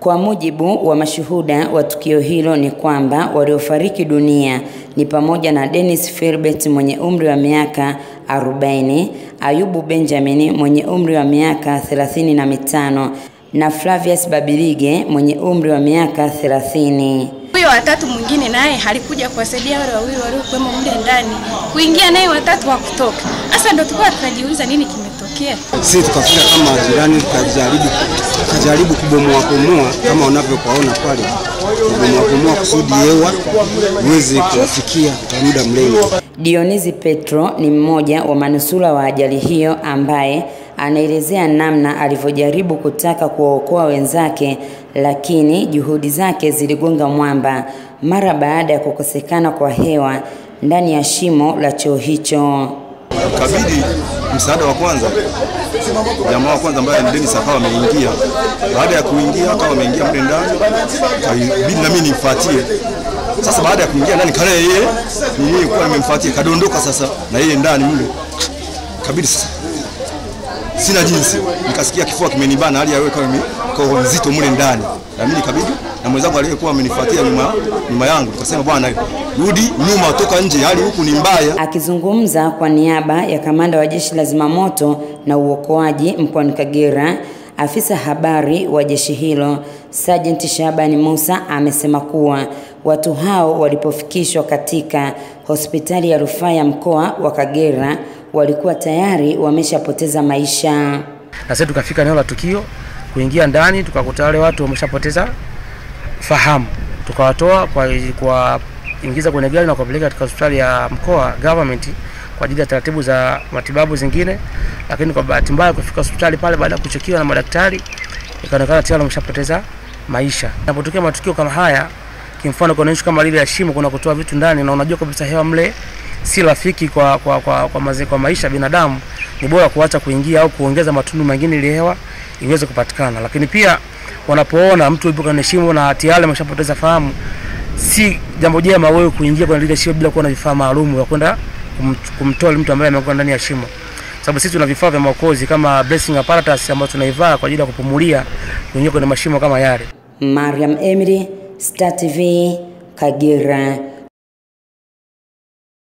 Kwa mujibu wa mashuhuda wa tukio hilo ni kwamba waliofariki dunia ni pamoja na Dennis Filbet mwenye umri wa miaka 40, Ayubu Benjamin mwenye umri wa miaka 35 na Flavius Babirige mwenye umri wa miaka 30. Huyo watatu mwingine naye halikuja kuwasaidia wale wawili waliokuwemo mle ndani kuingia, naye watatu wa kutoka. Sasa ndio tulikuwa tunajiuliza nini kimetokea. Sisi tukafika kama jirani, tukajaribu kubomoa bomoa kama unavyokuona pale, kubomoa bomoa kusudi hewa iweze kufikia kwa muda mrefu. Dionizi Petro ni mmoja wa manusura wa ajali hiyo ambaye anaelezea namna alivyojaribu kutaka kuwaokoa wenzake lakini juhudi zake ziligonga mwamba mara baada ya kukosekana kwa hewa ndani ya shimo la choo hicho. Kabidi msaada wa kwanza, jamaa wa kwanza ambaye ni Dennis akawa ameingia. Baada ya kuingia akawa ameingia mle ndani, kabidi na mimi nifuatie. Sasa baada ya kuingia ndani kana yeye mimi kwa nimemfuatia kadondoka sasa na yeye ndani mle. Kabidi sasa sina jinsi, nikasikia kifua kimenibana, hali ya wewe kama mimi mzito mule ndani, na mimi kabidi na mwenzangu aliyekuwa amenifuatia nyuma yangu tukasema bwana rudi nyuma, toka nje, hali huku ni mbaya. Akizungumza kwa niaba ya kamanda wa jeshi la zimamoto na uokoaji mkoani Kagera, afisa habari wa jeshi hilo Sergeant Shabani Musa amesema kuwa watu hao walipofikishwa katika hospitali ya rufaa ya mkoa wa Kagera walikuwa tayari wameshapoteza maisha. Na sasa tukafika eneo la tukio, kuingia ndani tukakuta wale watu wameshapoteza fahamu. Tukawatoa kwa ingiza kwenye gari na kuwapeleka katika hospitali ya mkoa government kwa ajili ya taratibu za matibabu zingine, lakini kwa bahati mbaya kufika hospitali pale baada ya kuchekiwa na madaktari ikaonekana tayari wameshapoteza maisha. Inapotokea matukio kama haya, kimfano kuna issue kama lile ya shimo, kuna kutoa vitu ndani na unajua kabisa hewa mle si rafiki kwa maisha binadamu, ni bora kuacha kuingia au kuongeza matundu mengine ili hewa iweze kupatikana. Lakini pia wanapoona mtu yupo kwenye shimo na tayari ameshapoteza fahamu, si jambo jema wewe kuingia kwenye lile shimo bila kuwa na vifaa maalum vya kwenda kumtoa mtu ambaye amekuwa ndani ya shimo. Sababu sisi tuna vifaa vya maokozi kama breathing apparatus ambazo tunaivaa kwa ajili ya kupumulia kuingia kwenye mashimo kama yale. Mariam, Emery Star TV, Kagera.